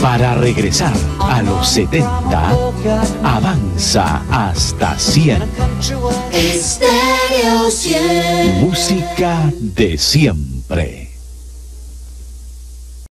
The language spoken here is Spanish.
Para regresar a los 70, avanza hasta 100. Stereo 100. Música de siempre.